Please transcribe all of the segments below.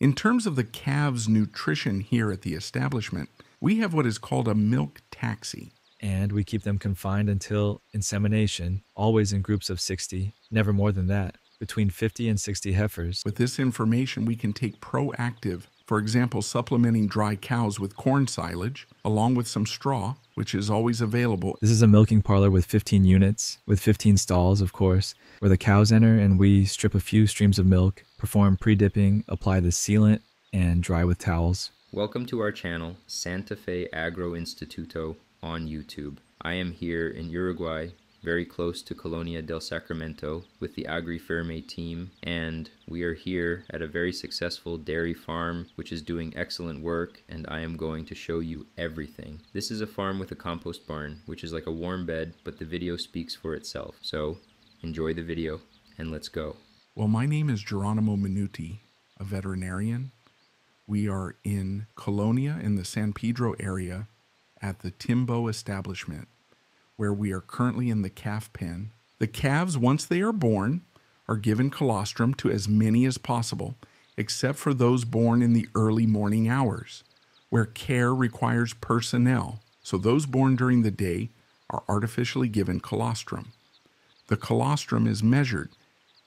In terms of the calves' nutrition here at the establishment, we have what is called a milk taxi. And we keep them confined until insemination, always in groups of 60, never more than that, between 50 and 60 heifers. With this information, we can take proactive, for example, supplementing dry cows with corn silage, along with some straw, which is always available. This is a milking parlor with 15 units, with 15 stalls, of course, where the cows enter and we strip a few streams of milk, perform pre-dipping, apply the sealant, and dry with towels. Welcome to our channel, Santa Fe Agro Instituto on YouTube. I am here in Uruguay, very close to Colonia del Sacramento, with the AgriFirm team, and we are here at a very successful dairy farm which is doing excellent work, and I am going to show you everything. This is a farm with a compost barn, which is like a warm bed, but the video speaks for itself. So enjoy the video and let's go. Well, my name is Geronimo Minuti, a veterinarian. We are in Colonia in the San Pedro area at the Timbo establishment, where we are currently in the calf pen. The calves, once they are born, are given colostrum to as many as possible, except for those born in the early morning hours, where care requires personnel. So those born during the day are artificially given colostrum. The colostrum is measured,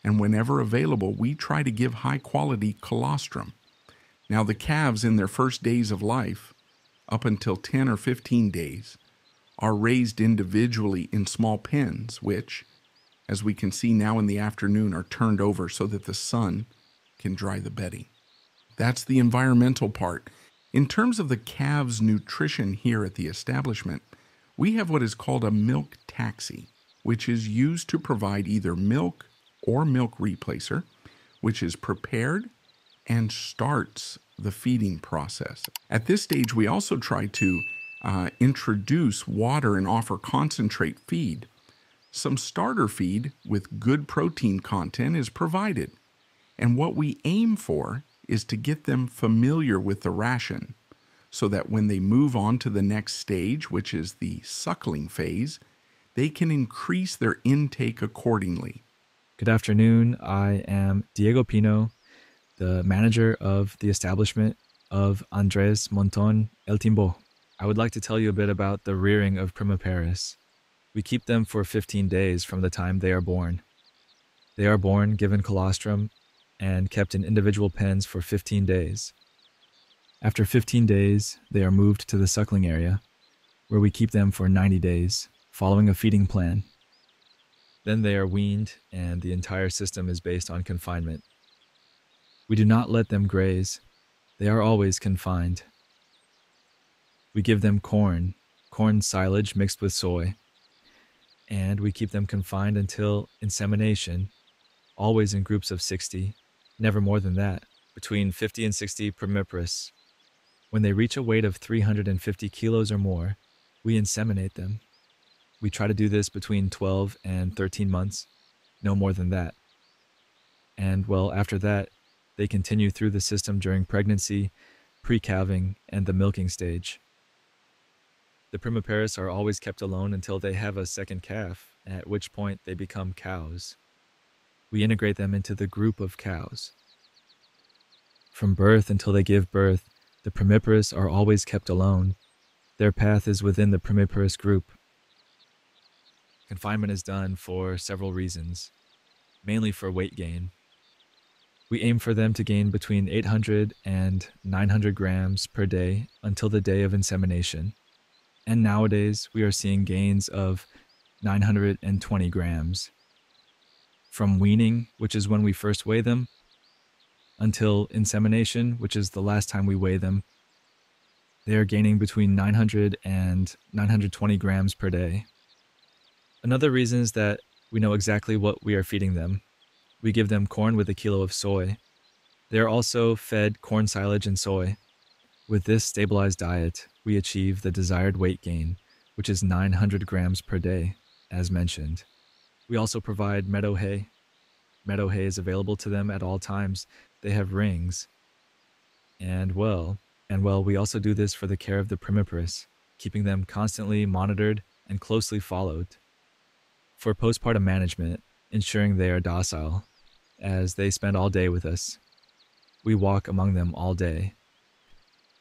and whenever available, we try to give high-quality colostrum. Now, the calves in their first days of life, up until 10 or 15 days, are raised individually in small pens, which, as we can see now in the afternoon, are turned over so that the sun can dry the bedding. That's the environmental part. In terms of the calves' nutrition here at the establishment, we have what is called a milk taxi, which is used to provide either milk or milk replacer, which is prepared and starts the feeding process. At this stage, we also try to introduce water and offer concentrate feed. Some starter feed with good protein content is provided, and what we aim for is to get them familiar with the ration so that when they move on to the next stage, which is the suckling phase, they can increase their intake accordingly. Good afternoon. I am Diego Pino, the manager of the establishment of Andres Monton El Timbo. I would like to tell you a bit about the rearing of primiparis. We keep them for 15 days from the time they are born. They are born, given colostrum, and kept in individual pens for 15 days. After 15 days, they are moved to the suckling area, where we keep them for 90 days, following a feeding plan. Then they are weaned, and the entire system is based on confinement. We do not let them graze. They are always confined. We give them corn silage mixed with soy, and we keep them confined until insemination, always in groups of 60, never more than that, between 50 and 60 primiparous. When they reach a weight of 350 kilos or more, we inseminate them. We try to do this between 12 and 13 months, no more than that. And well, after that, they continue through the system during pregnancy, pre-calving, and the milking stage. The primiparis are always kept alone until they have a second calf, at which point they become cows. We integrate them into the group of cows. From birth until they give birth, the primiparis are always kept alone. Their path is within the primiparis group. Confinement is done for several reasons, mainly for weight gain. We aim for them to gain between 800 and 900 grams per day until the day of insemination. And nowadays, we are seeing gains of 920 grams. From weaning, which is when we first weigh them, until insemination, which is the last time we weigh them, they are gaining between 900 and 920 grams per day. Another reason is that we know exactly what we are feeding them. We give them corn with a kilo of soy. They are also fed corn silage and soy. With this stabilized diet, we achieve the desired weight gain, which is 900 grams per day, as mentioned. We also provide meadow hay. Meadow hay is available to them at all times. They have rings. And we also do this for the care of the primiparous, keeping them constantly monitored and closely followed. For postpartum management, ensuring they are docile, as they spend all day with us. We walk among them all day.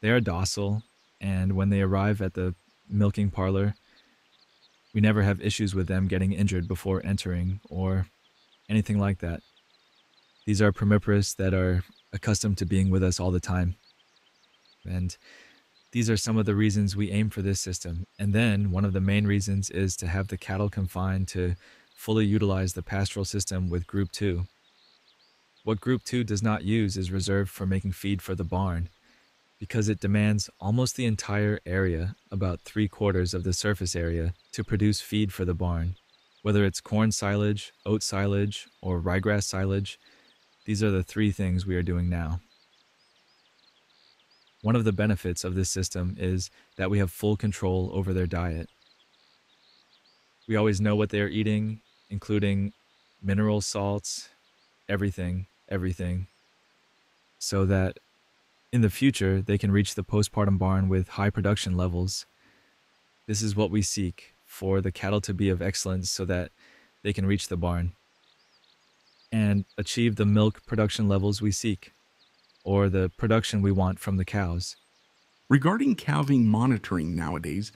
They are docile, and when they arrive at the milking parlor, we never have issues with them getting injured before entering or anything like that. These are primipirous that are accustomed to being with us all the time. And these are some of the reasons we aim for this system. And then one of the main reasons is to have the cattle confined to fully utilize the pastoral system with Group 2. What Group 2 does not use is reserved for making feed for the barn, because it demands almost the entire area, about 3/4 of the surface area, to produce feed for the barn. Whether it's corn silage, oat silage, or ryegrass silage, these are the three things we are doing now. One of the benefits of this system is that we have full control over their diet. We always know what they are eating, including mineral salts, everything, so that in the future they can reach the postpartum barn with high production levels. This is what we seek, for the cattle to be of excellence so that they can reach the barn and achieve the milk production levels we seek, or the production we want from the cows. Regarding calving monitoring nowadays,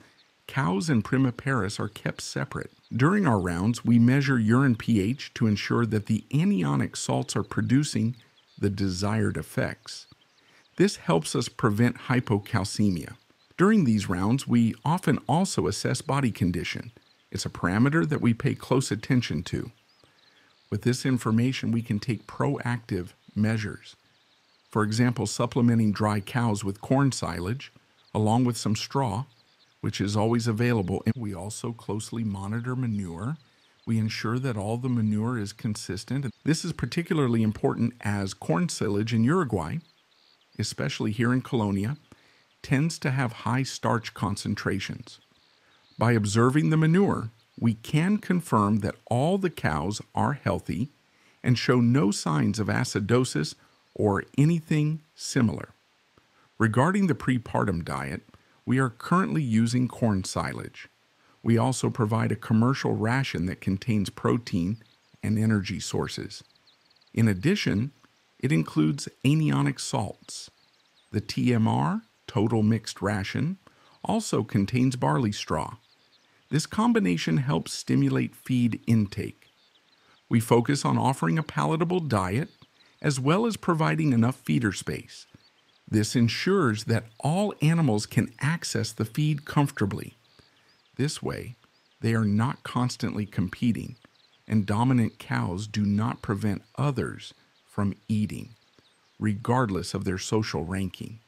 cows and primiparous are kept separate. During our rounds, we measure urine pH to ensure that the anionic salts are producing the desired effects. This helps us prevent hypocalcemia. During these rounds, we often also assess body condition. It's a parameter that we pay close attention to. With this information, we can take proactive measures. For example, supplementing dry cows with corn silage, along with some straw, which is always available. And we also closely monitor manure. We ensure that all the manure is consistent. This is particularly important as corn silage in Uruguay, especially here in Colonia, tends to have high starch concentrations. By observing the manure, we can confirm that all the cows are healthy and show no signs of acidosis or anything similar. Regarding the prepartum diet, we are currently using corn silage. We also provide a commercial ration that contains protein and energy sources. In addition, it includes anionic salts. The TMR, total mixed ration, also contains barley straw. This combination helps stimulate feed intake. We focus on offering a palatable diet as well as providing enough feeder space. This ensures that all animals can access the feed comfortably. This way, they are not constantly competing, and dominant cows do not prevent others from eating, regardless of their social ranking.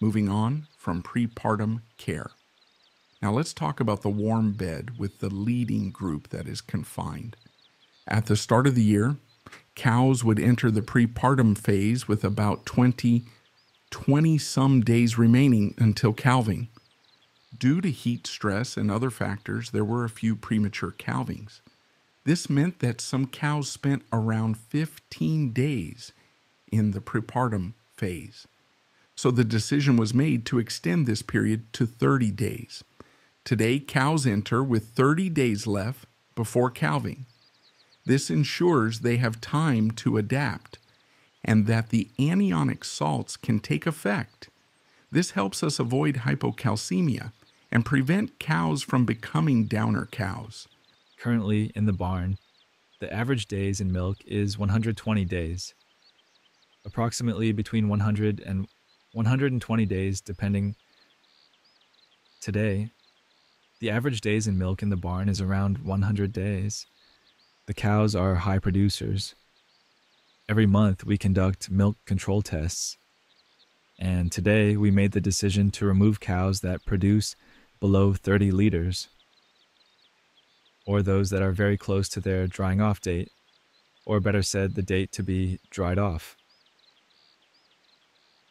Moving on from prepartum care. Now let's talk about the warm bed with the leading group that is confined. At the start of the year, cows would enter the prepartum phase with about 20-some days remaining until calving. Due to heat stress and other factors, there were a few premature calvings. This meant that some cows spent around 15 days in the prepartum phase. So the decision was made to extend this period to 30 days. Today, cows enter with 30 days left before calving. This ensures they have time to adapt and that the anionic salts can take effect. This helps us avoid hypocalcemia and prevent cows from becoming downer cows. Currently in the barn, the average days in milk is 120 days, approximately between 100 and 120 days depending. Today, the average days in milk in the barn is around 100 days. The cows are high producers. Every month, we conduct milk control tests, and today we made the decision to remove cows that produce below 30 liters, or those that are very close to their drying off date, or better said, the date to be dried off.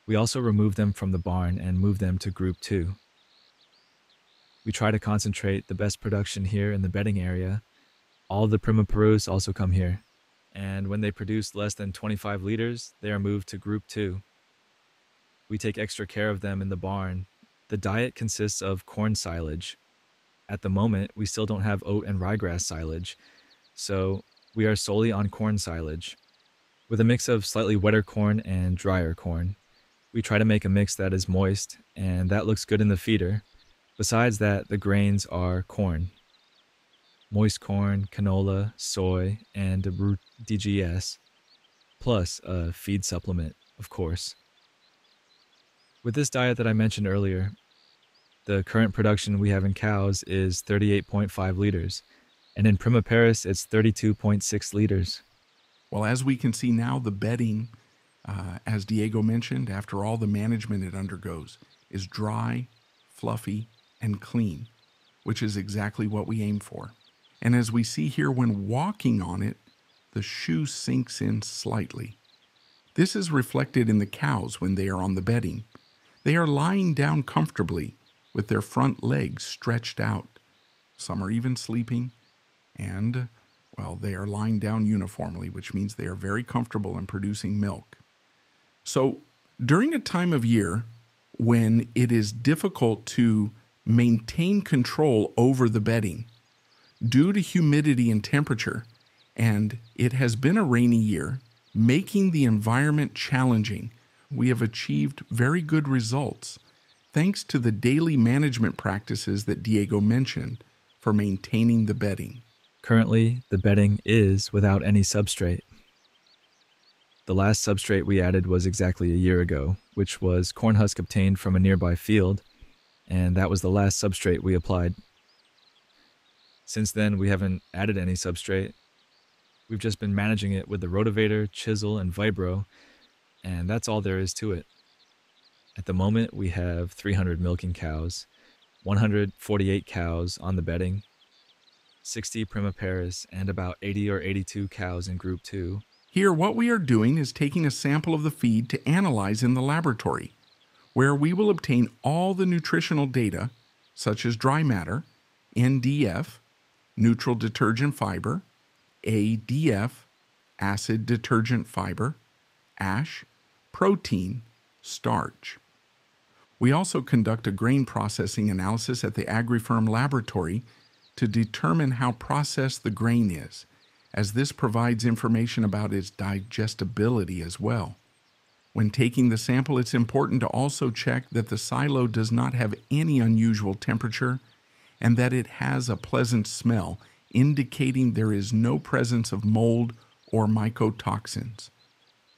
We also remove them from the barn and move them to Group 2. We try to concentrate the best production here in the bedding area. All the primiparous also come here. And when they produce less than 25 liters, they are moved to Group 2. We take extra care of them in the barn. The diet consists of corn silage. At the moment, we still don't have oat and ryegrass silage, so we are solely on corn silage. With a mix of slightly wetter corn and drier corn, we try to make a mix that is moist and that looks good in the feeder. Besides that, the grains are corn. Moist corn, canola, soy, and DGS, plus a feed supplement, of course. With this diet that I mentioned earlier, the current production we have in cows is 38.5 liters, and in Primiparis it's 32.6 liters. Well, as we can see now, the bedding, as Diego mentioned, after all the management it undergoes, is dry, fluffy, and clean, which is exactly what we aim for. And as we see here, when walking on it, the shoe sinks in slightly. This is reflected in the cows when they are on the bedding. They are lying down comfortably with their front legs stretched out. Some are even sleeping, and, well, they are lying down uniformly, which means they are very comfortable in producing milk. So during a time of year when it is difficult to maintain control over the bedding due to humidity and temperature, and it has been a rainy year, making the environment challenging, we have achieved very good results thanks to the daily management practices that Diego mentioned for maintaining the bedding. Currently, the bedding is without any substrate. The last substrate we added was exactly a year ago, which was corn husk obtained from a nearby field, and that was the last substrate we applied. Since then, we haven't added any substrate. We've just been managing it with the rotavator, chisel, and vibro, and that's all there is to it. At the moment, we have 300 milking cows, 148 cows on the bedding, 60 Primiparis, and about 80 or 82 cows in Group 2. Here, what we are doing is taking a sample of the feed to analyze in the laboratory, where we will obtain all the nutritional data, such as dry matter, NDF, neutral detergent fiber, ADF, acid detergent fiber, ash, protein, starch. We also conduct a grain processing analysis at the AgriFirm laboratory to determine how processed the grain is, as this provides information about its digestibility as well. When taking the sample, it's important to also check that the silo does not have any unusual temperature and that it has a pleasant smell, indicating there is no presence of mold or mycotoxins.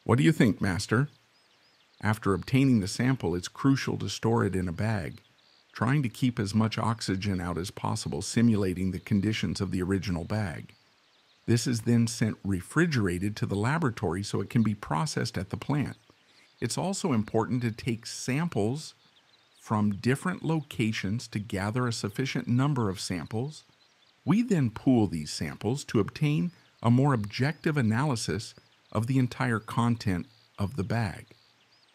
What do you think, Master? After obtaining the sample, it's crucial to store it in a bag, trying to keep as much oxygen out as possible, simulating the conditions of the original bag. This is then sent refrigerated to the laboratory so it can be processed at the plant. It's also important to take samples from different locations to gather a sufficient number of samples. We then pool these samples to obtain a more objective analysis of the entire content of the bag.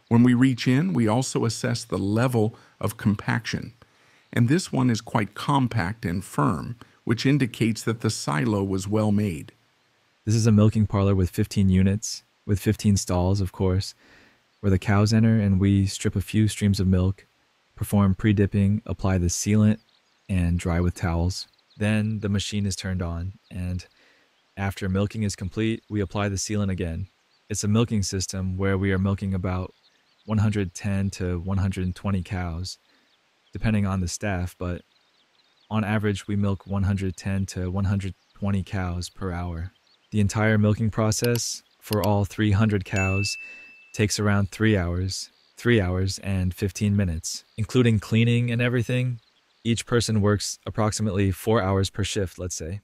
When we reach in, we also assess the level of compaction, and this one is quite compact and firm, which indicates that the silo was well made. This is a milking parlor with 15 units, with 15 stalls, of course, where the cows enter and we strip a few streams of milk, perform pre-dipping, apply the sealant, and dry with towels. Then the machine is turned on, and after milking is complete, we apply the sealant again. It's a milking system where we are milking about 110 to 120 cows, depending on the staff, but on average we milk 110 to 120 cows per hour. The entire milking process for all 300 cows takes around 3 hours and 15 minutes. Including cleaning and everything, each person works approximately 4 hours per shift, let's say.